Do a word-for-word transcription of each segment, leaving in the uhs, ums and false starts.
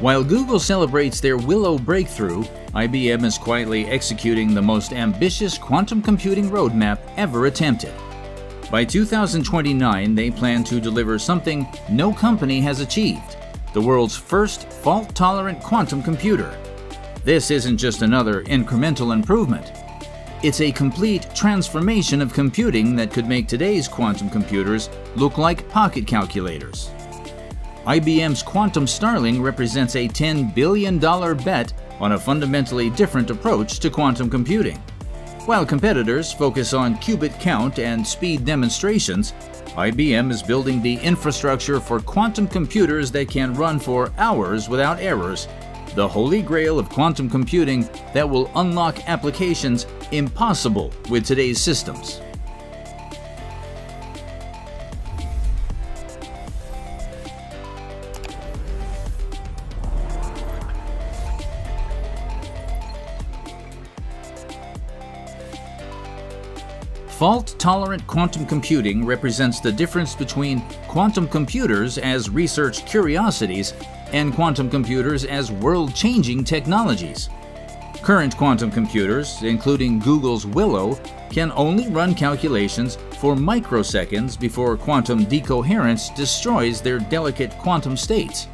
While Google celebrates their Willow breakthrough, I B M is quietly executing the most ambitious quantum computing roadmap ever attempted. By two thousand twenty-nine, they plan to deliver something no company has achieved: the world's first fault-tolerant quantum computer. This isn't just another incremental improvement. It's a complete transformation of computing that could make today's quantum computers look like pocket calculators. I B M's Quantum Starling represents a ten billion dollar bet on a fundamentally different approach to quantum computing. While competitors focus on qubit count and speed demonstrations, I B M is building the infrastructure for quantum computers that can run for hours without errors, the holy grail of quantum computing that will unlock applications impossible with today's systems. Fault-tolerant quantum computing represents the difference between quantum computers as research curiosities and quantum computers as world-changing technologies. Current quantum computers, including Google's Willow, can only run calculations for microseconds before quantum decoherence destroys their delicate quantum states.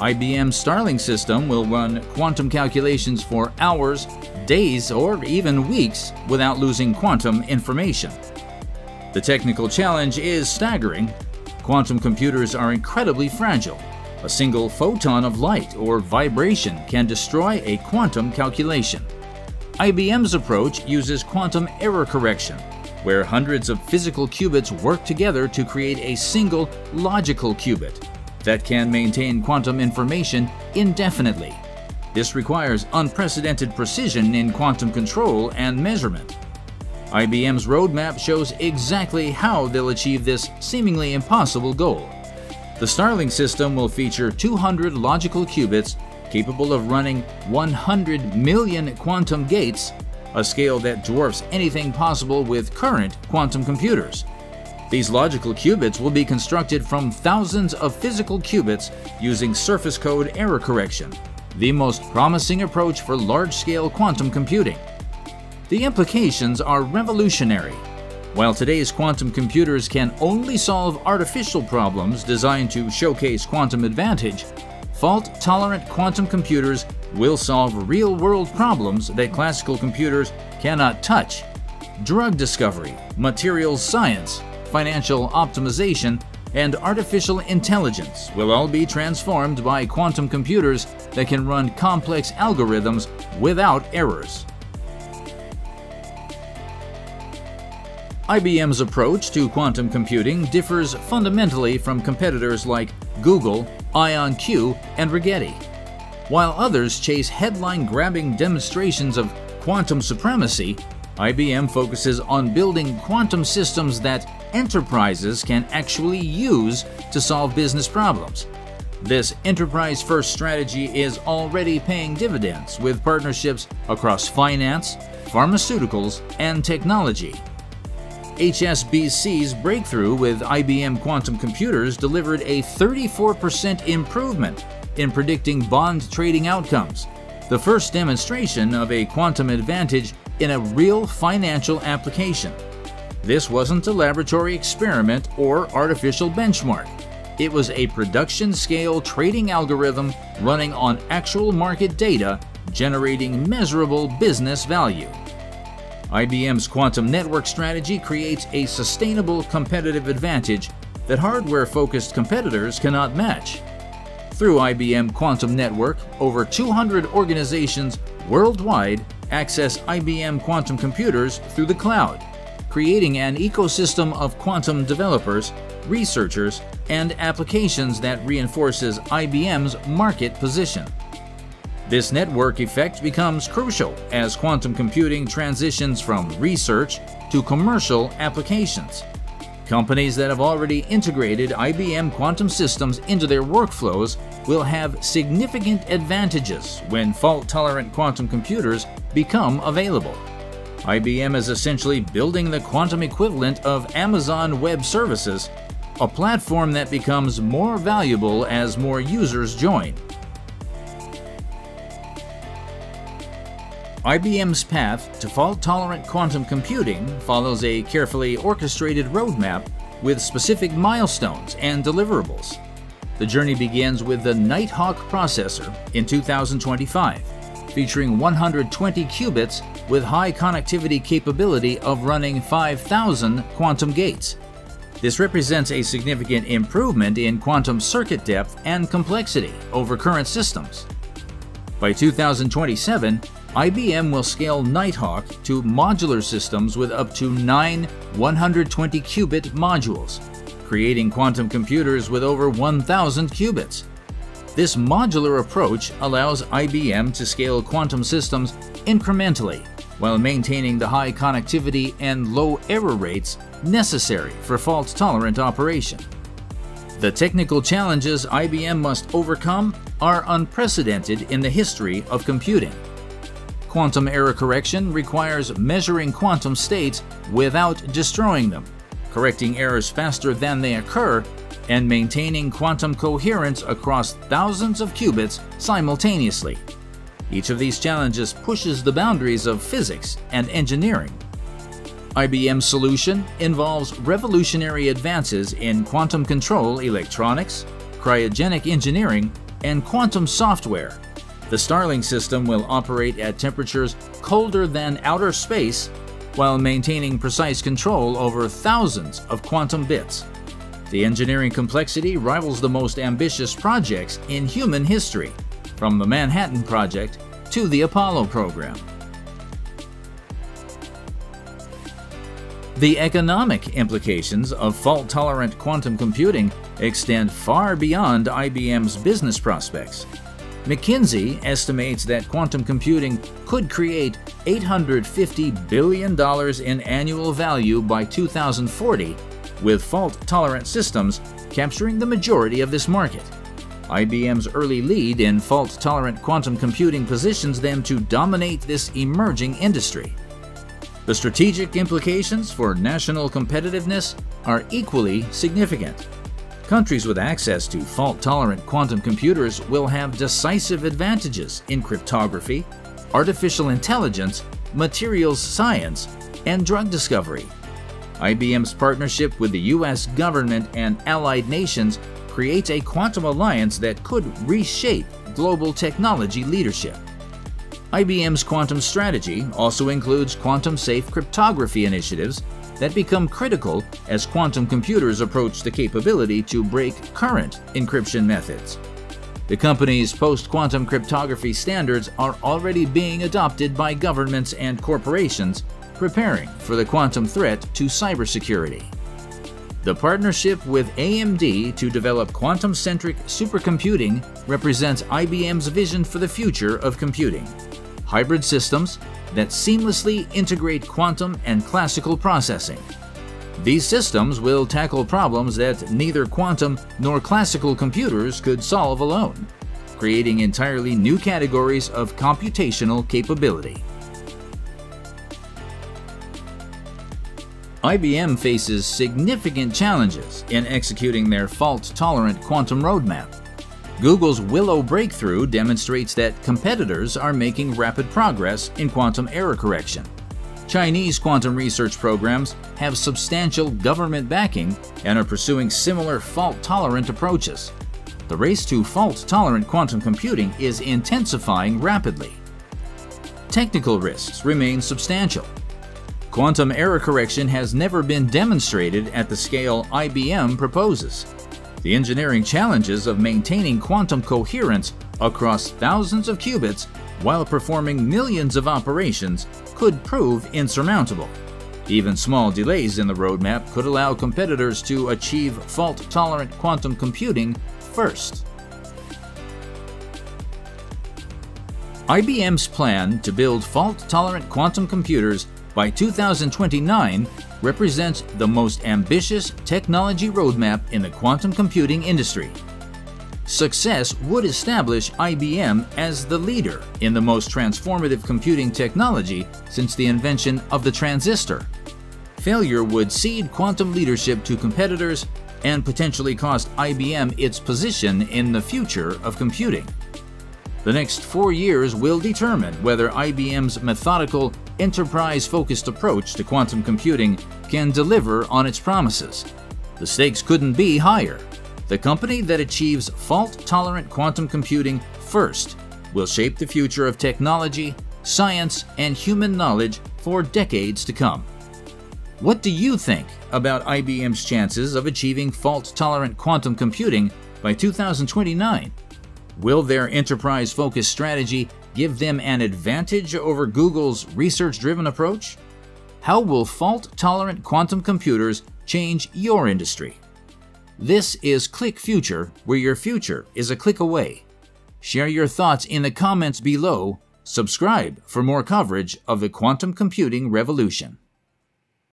I B M's Starling system will run quantum calculations for hours, days, or even weeks without losing quantum information. The technical challenge is staggering. Quantum computers are incredibly fragile. A single photon of light or vibration can destroy a quantum calculation. I B M's approach uses quantum error correction, where hundreds of physical qubits work together to create a single logical qubit that can maintain quantum information indefinitely. This requires unprecedented precision in quantum control and measurement. I B M's roadmap shows exactly how they'll achieve this seemingly impossible goal. The Starling system will feature two hundred logical qubits capable of running one hundred million quantum gates, a scale that dwarfs anything possible with current quantum computers. These logical qubits will be constructed from thousands of physical qubits using surface code error correction, the most promising approach for large-scale quantum computing. The implications are revolutionary. While today's quantum computers can only solve artificial problems designed to showcase quantum advantage, fault-tolerant quantum computers will solve real-world problems that classical computers cannot touch: drug discovery, materials science, financial optimization, and artificial intelligence will all be transformed by quantum computers that can run complex algorithms without errors. I B M's approach to quantum computing differs fundamentally from competitors like Google, IonQ, and Rigetti. While others chase headline-grabbing demonstrations of quantum supremacy, I B M focuses on building quantum systems that enterprises can actually use to solve business problems. This enterprise-first strategy is already paying dividends with partnerships across finance, pharmaceuticals, and technology. H S B C's breakthrough with I B M Quantum Computers delivered a thirty-four percent improvement in predicting bond trading outcomes, the first demonstration of a quantum advantage in a real financial application. This wasn't a laboratory experiment or artificial benchmark. It was a production-scale trading algorithm running on actual market data, generating measurable business value. I B M's quantum network strategy creates a sustainable competitive advantage that hardware-focused competitors cannot match. Through I B M Quantum Network, over two hundred organizations worldwide access I B M quantum computers through the cloud, creating an ecosystem of quantum developers, researchers, and applications that reinforces I B M's market position. This network effect becomes crucial as quantum computing transitions from research to commercial applications. Companies that have already integrated I B M quantum systems into their workflows will have significant advantages when fault-tolerant quantum computers become available. I B M is essentially building the quantum equivalent of Amazon Web Services, a platform that becomes more valuable as more users join. I B M's path to fault-tolerant quantum computing follows a carefully orchestrated roadmap with specific milestones and deliverables. The journey begins with the Nighthawk processor in two thousand twenty-five, featuring one hundred twenty qubits with high connectivity capability of running five thousand quantum gates. This represents a significant improvement in quantum circuit depth and complexity over current systems. By two thousand twenty-seven, I B M will scale Nighthawk to modular systems with up to nine one hundred twenty qubit modules, creating quantum computers with over one thousand qubits. This modular approach allows I B M to scale quantum systems incrementally while maintaining the high connectivity and low error rates necessary for fault-tolerant operation. The technical challenges I B M must overcome are unprecedented in the history of computing. Quantum error correction requires measuring quantum states without destroying them, correcting errors faster than they occur, and maintaining quantum coherence across thousands of qubits simultaneously. Each of these challenges pushes the boundaries of physics and engineering. I B M's solution involves revolutionary advances in quantum control electronics, cryogenic engineering, and quantum software. The Starling system will operate at temperatures colder than outer space while maintaining precise control over thousands of quantum bits. The engineering complexity rivals the most ambitious projects in human history, from the Manhattan Project to the Apollo program. The economic implications of fault-tolerant quantum computing extend far beyond I B M's business prospects. McKinsey estimates that quantum computing could create eight hundred fifty billion dollars in annual value by two thousand forty, with fault-tolerant systems capturing the majority of this market. I B M's early lead in fault-tolerant quantum computing positions them to dominate this emerging industry. The strategic implications for national competitiveness are equally significant. Countries with access to fault-tolerant quantum computers will have decisive advantages in cryptography, artificial intelligence, materials science, and drug discovery. I B M's partnership with the U S government and allied nations creates a quantum alliance that could reshape global technology leadership. I B M's quantum strategy also includes quantum-safe cryptography initiatives that become critical as quantum computers approach the capability to break current encryption methods. The company's post-quantum cryptography standards are already being adopted by governments and corporations, preparing for the quantum threat to cybersecurity. The partnership with A M D to develop quantum-centric supercomputing represents I B M's vision for the future of computing: hybrid systems that seamlessly integrate quantum and classical processing. These systems will tackle problems that neither quantum nor classical computers could solve alone, creating entirely new categories of computational capability. I B M faces significant challenges in executing their fault-tolerant quantum roadmap. Google's Willow breakthrough demonstrates that competitors are making rapid progress in quantum error correction. Chinese quantum research programs have substantial government backing and are pursuing similar fault-tolerant approaches. The race to fault-tolerant quantum computing is intensifying rapidly. Technical risks remain substantial. Quantum error correction has never been demonstrated at the scale I B M proposes. The engineering challenges of maintaining quantum coherence across thousands of qubits while performing millions of operations could prove insurmountable. Even small delays in the roadmap could allow competitors to achieve fault-tolerant quantum computing first. I B M's plan to build fault-tolerant quantum computers by two thousand twenty-nine represents the most ambitious technology roadmap in the quantum computing industry. Success would establish I B M as the leader in the most transformative computing technology since the invention of the transistor. Failure would cede quantum leadership to competitors and potentially cost I B M its position in the future of computing. The next four years will determine whether I B M's methodical, enterprise-focused approach to quantum computing can deliver on its promises. The stakes couldn't be higher. The company that achieves fault-tolerant quantum computing first will shape the future of technology, science, and human knowledge for decades to come. What do you think about I B M's chances of achieving fault-tolerant quantum computing by two thousand twenty-nine? Will their enterprise-focused strategy give them an advantage over Google's research-driven approach? How will fault-tolerant quantum computers change your industry? This is Click Future, where your future is a click away. Share your thoughts in the comments below. Subscribe for more coverage of the quantum computing revolution.